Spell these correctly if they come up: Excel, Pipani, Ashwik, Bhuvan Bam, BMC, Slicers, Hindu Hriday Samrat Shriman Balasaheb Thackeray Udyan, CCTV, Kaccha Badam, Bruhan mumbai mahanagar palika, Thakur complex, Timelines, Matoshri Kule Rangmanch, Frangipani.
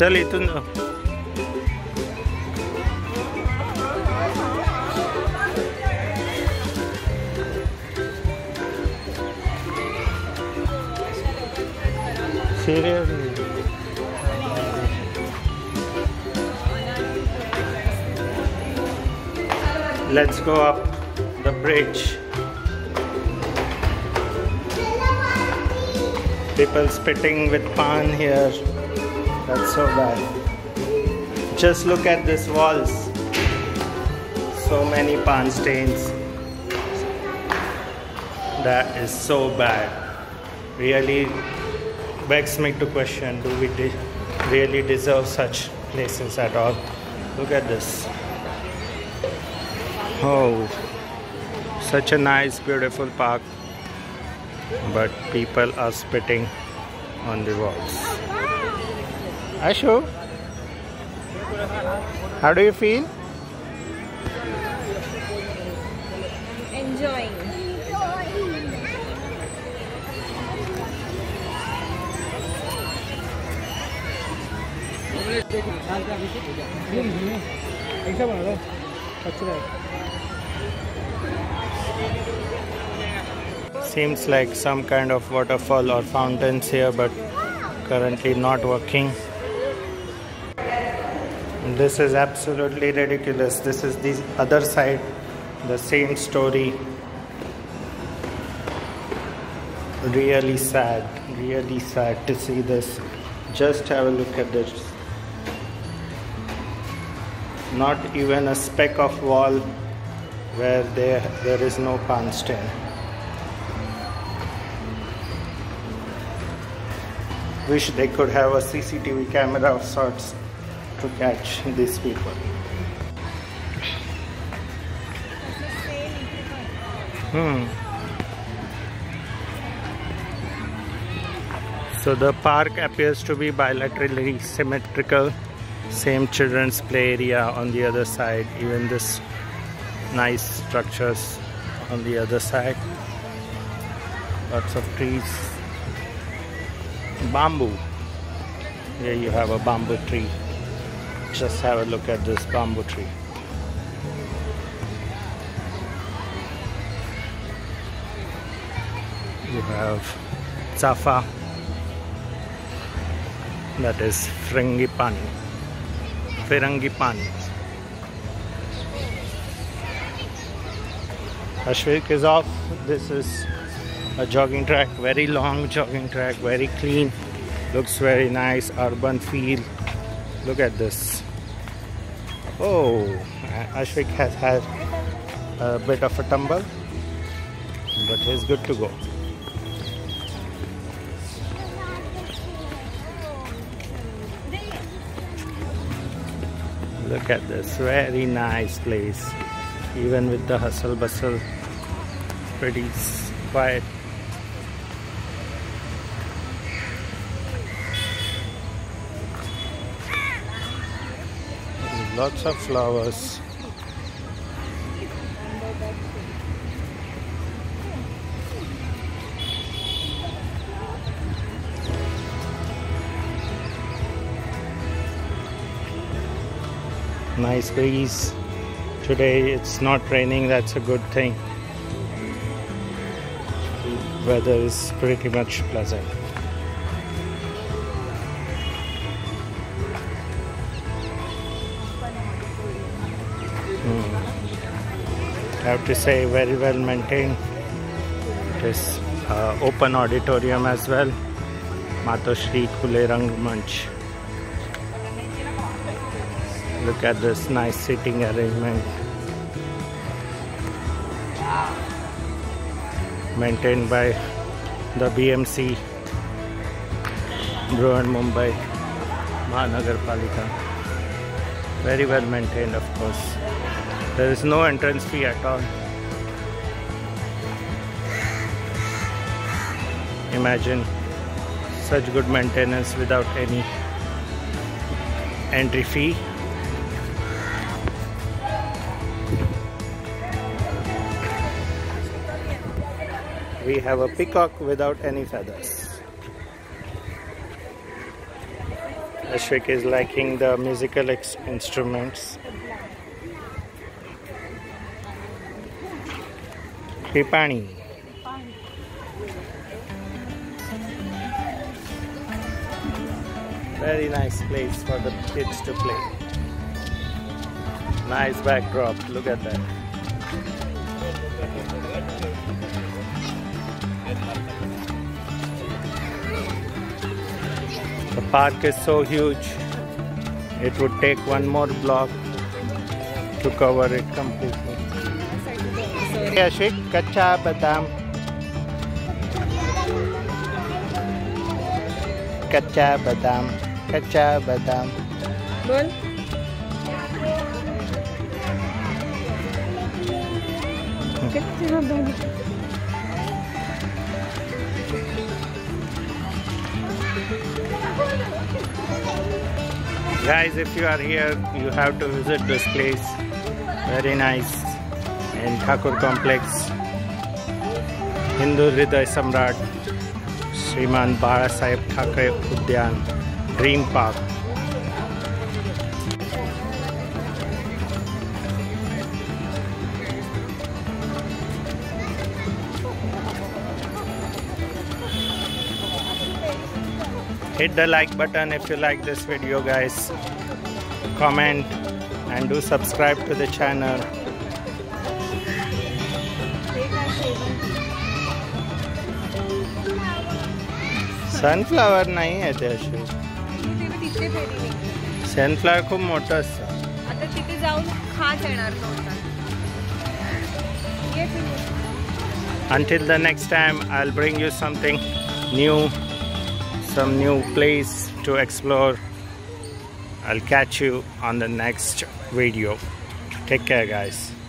चल इथून seriously let's go up the bridge. People spitting with pan here. That's so bad. Just look at this walls. So many pan stains. That is so bad. Really begs me to question, do we really deserve such places at all? Look at this. Oh, such a nice beautiful park, but people are spitting on the walls. Ashu, how do you feel? Enjoying. Seems like some kind of waterfall or fountains here, but currently not working. This is absolutely ridiculous. This is the other side, the same story. Really sad to see this. Just have a look at this. Not even a speck of wall where there is no pan stain. Wish they could have a CCTV camera of sorts to catch these people. So the park appears to be bilaterally symmetrical. Same children's play area on the other side. Even this nice structures on the other side. Lots of trees. Bamboo. Here you have a bamboo tree. Just have a look at this bamboo tree. You have Safa, that is Frangipani. Ashwik is off. This is a jogging track, very long jogging track, very clean, looks very nice, urban feel. Look at this. Oh, Ashwik has had a bit of a tumble, but he's good to go. Look at this, very nice place. Even with the hustle bustle, pretty quiet. Lots of flowers. Nice breeze. Today it's not raining, that's a good thing. Weather is pretty much pleasant. I have to say, very well maintained. It is open auditorium as well. Matoshri Kule Rangmanch. Look at this nice seating arrangement. Maintained by the BMC, Bruhan Mumbai Mahanagar Palika. Very well maintained, of course. There is no entrance fee at all. Imagine such good maintenance without any entry fee. We have a peacock without any feathers. Ashwik is liking the musical instruments. Pipani. Very nice place for the kids to play. Nice backdrop, look at that. The park is so huge, it would take one more block to cover it completely. Hey Ashwik, Kaccha Badam. Kaccha Badam, Kaccha Badam. Bol. Kaccha Badam. Guys, if you are here, you have to visit this place. Very nice. In Thakur complex, Hindu Hriday Samrat Shriman Balasaheb Thackeray Udyan Dream Park. Hit the like button if you like this video, guys. Comment and do subscribe to the channel. Sunflower nahi hai te Ashwik. Sunflower खूप मोठा असतो. आता तिथे जाऊन खात येणार नव्हता. Until the next time, I'll bring you something new. Some new place to explore. I'll catch you on the next video. Take care, guys.